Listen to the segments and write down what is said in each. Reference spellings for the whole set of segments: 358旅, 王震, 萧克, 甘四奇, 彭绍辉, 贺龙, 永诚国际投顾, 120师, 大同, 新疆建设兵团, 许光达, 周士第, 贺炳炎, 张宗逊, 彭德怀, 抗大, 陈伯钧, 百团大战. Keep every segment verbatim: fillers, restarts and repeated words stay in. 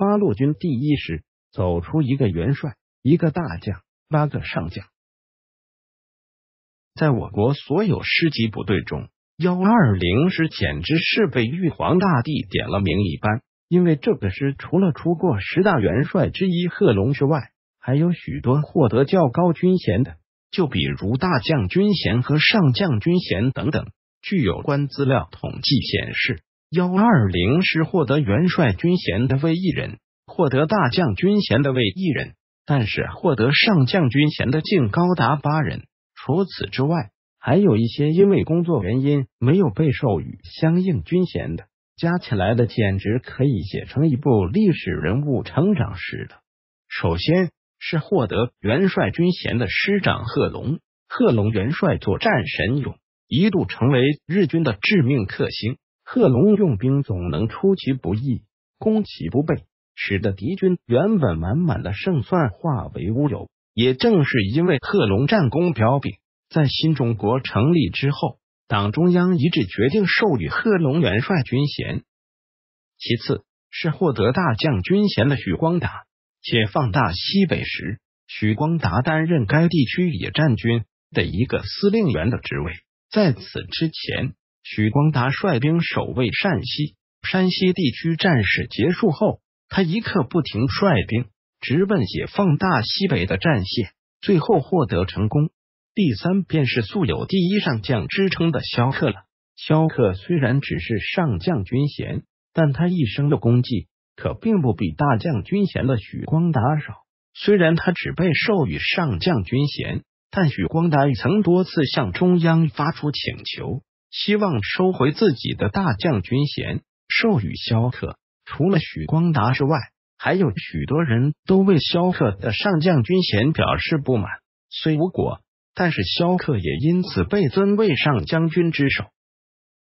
八路军第一师走出一个元帅，一个大将，八个上将。在我国所有师级部队中，一二零师简直是被玉皇大帝点了名一般，因为这个师除了出过十大元帅之一贺龙之外，还有许多获得较高军衔的，就比如大将军衔和上将军衔等等。据有关资料统计显示，一二零师获得元帅军衔的为一人，获得大将军衔的为一人，但是获得上将军衔的竟高达八人。除此之外，还有一些因为工作原因没有被授予相应军衔的，加起来的简直可以写成一部历史人物成长史了。首先是获得元帅军衔的师长贺龙，贺龙元帅作战神勇，一度成为日军的致命克星。贺龙用兵总能出其不意，攻其不备，使得敌军原本满满的胜算化为乌有。也正是因为贺龙战功彪炳，在新中国成立之后，党中央一致决定授予贺龙元帅军衔。其次是获得大将军衔的许光达。解放大西北时，许光达担任该地区野战军的一个司令员的职位。在此之前，许光达率兵守卫陕西，山西地区战事结束后，他一刻不停率兵，直奔解放大西北的战线，最后获得成功。第三便是素有第一上将之称的萧克了。萧克虽然只是上将军衔，但他一生的功绩可并不比大将军衔的许光达少。虽然他只被授予上将军衔，但许光达曾多次向中央发出请求，希望收回自己的大将军衔，授予萧克。除了许光达之外，还有许多人都为萧克的上将军衔表示不满，虽无果，但是萧克也因此被尊为上将军之首。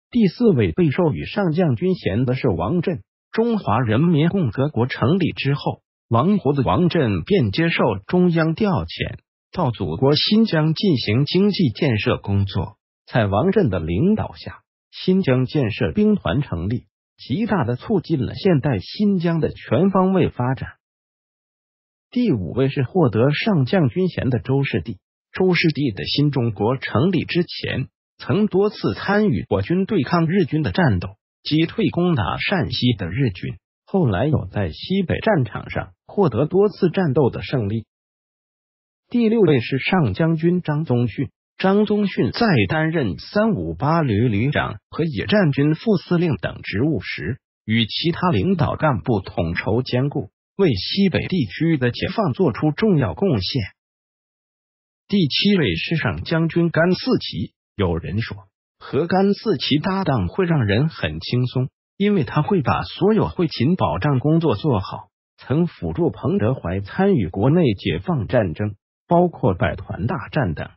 第四位被授予上将军衔的是王震。中华人民共和国成立之后，亡国的王震便接受中央调遣，到祖国新疆进行经济建设工作。在王震的领导下，新疆建设兵团成立，极大的促进了现代新疆的全方位发展。第五位是获得上将军衔的周士第。周士第的新中国成立之前，曾多次参与我军对抗日军的战斗，击退攻打陕西的日军，后来有在西北战场上获得多次战斗的胜利。第六位是上将军张宗逊。张宗逊在担任三五八旅旅长和野战军副司令等职务时，与其他领导干部统筹兼顾，为西北地区的解放做出重要贡献。第七位是上将军甘四奇。有人说，和甘四奇搭档会让人很轻松，因为他会把所有会勤保障工作做好。曾辅助彭德怀参与国内解放战争，包括百团大战等。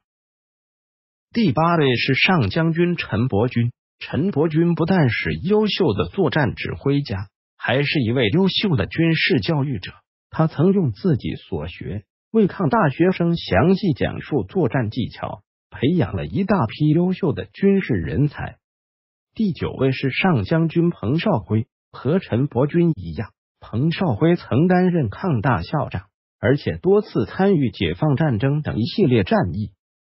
第八位是上将军陈伯钧。陈伯钧不但是优秀的作战指挥家，还是一位优秀的军事教育者。他曾用自己所学，为抗大学生详细讲述作战技巧，培养了一大批优秀的军事人才。第九位是上将军彭绍辉。和陈伯钧一样，彭绍辉曾担任抗大校长，而且多次参与解放战争等一系列战役。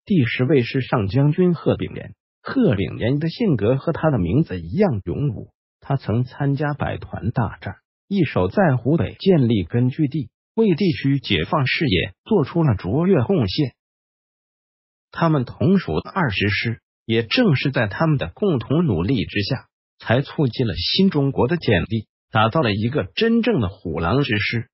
第十位是上将军贺炳炎。贺炳炎的性格和他的名字一样勇武，他曾参加百团大战，一手在湖北建立根据地，为地区解放事业做出了卓越贡献。他们同属二十师，也正是在他们的共同努力之下，才促进了新中国的建立，打造了一个真正的虎狼之师。